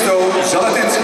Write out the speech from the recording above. Hristo Zlatinski.